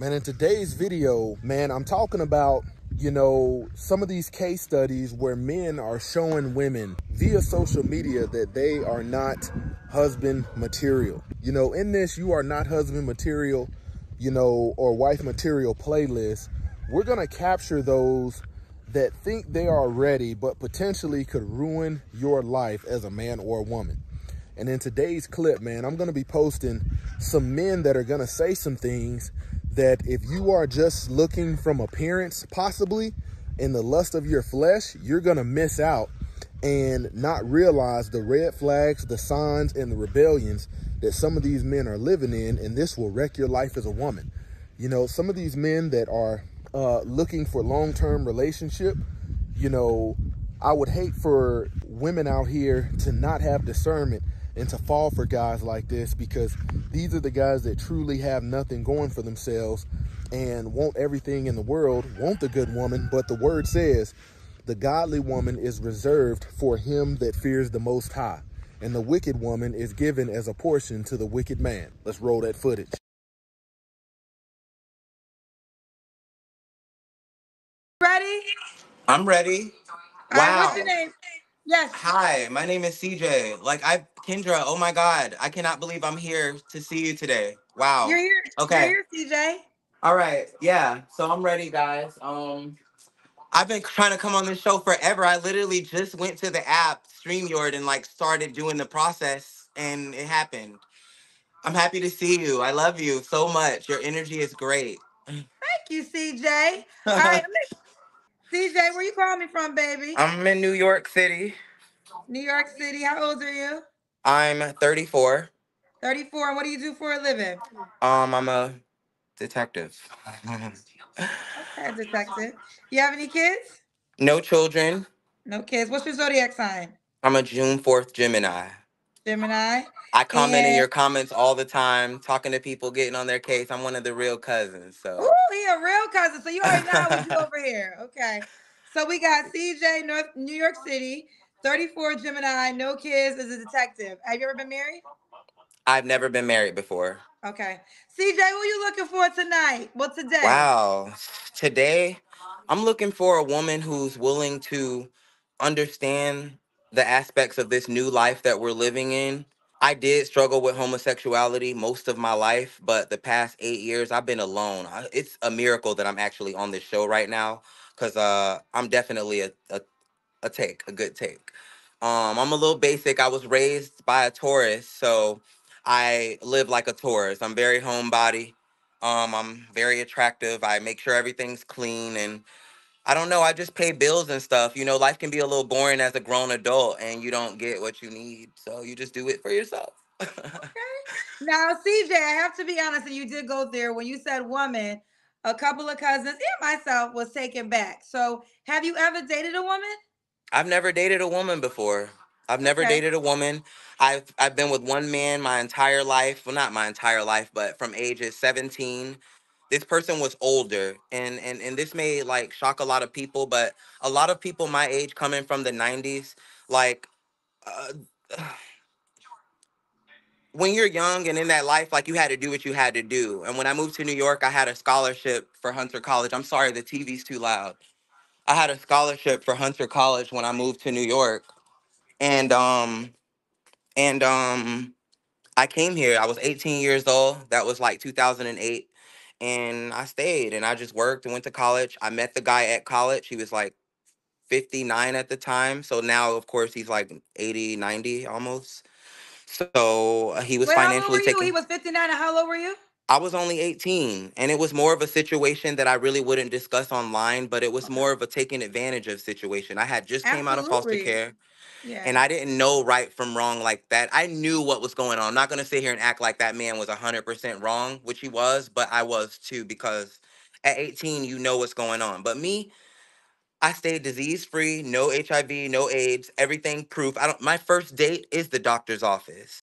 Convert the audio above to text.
Man, in today's video, man, I'm talking about, you know, some of these case studies where men are showing women via social media that they are not husband material. You know, in this "you are not husband material," you know, or wife material playlist, we're gonna capture those that think they are ready, but potentially could ruin your life as a man or a woman. And in today's clip, man, I'm gonna be posting some men that are gonna say some things that if you are just looking from appearance, possibly in the lust of your flesh, you're gonna miss out and not realize the red flags, the signs, and the rebellions that some of these men are living in, and this will wreck your life as a woman. You know, some of these men that are looking for long-term relationship, you know, I would hate for women out here to not have discernment and to fall for guys like this, because these are the guys that truly have nothing going for themselves and want everything in the world, want the good woman, but the word says the godly woman is reserved for him that fears the Most High, and the wicked woman is given as a portion to the wicked man. Let's roll that footage. Ready? I'm ready. Wow. Right, what's your name? Yes. Hi, my name is CJ. Like, Kendra, oh my God, I cannot believe I'm here to see you today. Wow. You're here. Okay. You're here, CJ. All right. Yeah. So I'm ready, guys. I've been trying to come on this show forever. I literally just went to the app StreamYard and like started doing the process, and it happened. I'm happy to see you. I love you so much. Your energy is great. Thank you, CJ. All right. CJ, where you calling me from, baby? I'm in New York City. New York City. How old are you? I'm 34. 34. And what do you do for a living? I'm a detective. Okay, detective. You have any kids? No children. No kids. What's your zodiac sign? I'm a June 4th Gemini. Gemini. I comment in your comments all the time, talking to people, getting on their case. I'm one of the real cousins. So. Ooh, he a real cousin. So you already know how we do over here. Okay. So we got CJ, New York City, 34, Gemini, no kids, is a detective. Have you ever been married? I've never been married before. Okay. CJ, what are you looking for tonight? Well, today. Wow. Today, I'm looking for a woman who's willing to understand the aspects of this new life that we're living in. I did struggle with homosexuality most of my life, but the past 8 years, I've been alone. It's a miracle that I'm actually on this show right now, because I'm definitely a good take. I'm a little basic. I was raised by a Taurus, so I live like a Taurus. I'm very homebody. I'm very attractive. I make sure everything's clean, and I don't know, I just pay bills and stuff. You know, life can be a little boring as a grown adult, and you don't get what you need, so you just do it for yourself. Okay. Now, CJ, I have to be honest, and you did go there when you said woman. A couple of cousins and myself was taken back. So have you ever dated a woman? I've never dated a woman before. I've never dated a woman. I've been with one man my entire life. Well, not my entire life, but from ages 17. This person was older, and this may like shock a lot of people, but a lot of people my age coming from the 90s, like when you're young and in that life, like, you had to do what you had to do. And when I moved to New York, I had a scholarship for Hunter College. I'm sorry, the TV's too loud. I had a scholarship for Hunter College when I moved to New York, and I came here. I was 18 years old. That was like 2008. And I stayed, and I just worked and went to college. I met the guy at college. He was like 59 at the time. So now, of course, he's like 80, 90 almost. So he was financially taken. He was 59, and how old were you? I was only 18, and it was more of a situation that I really wouldn't discuss online, but it was more of a taking advantage of situation. I had just came out of foster care. Yeah. And I didn't know right from wrong like that. I knew what was going on. I'm not going to sit here and act like that man was 100% wrong, which he was, but I was too, because at 18, you know what's going on. But me, I stayed disease-free, no HIV, no AIDS, everything proof. My first date is the doctor's office.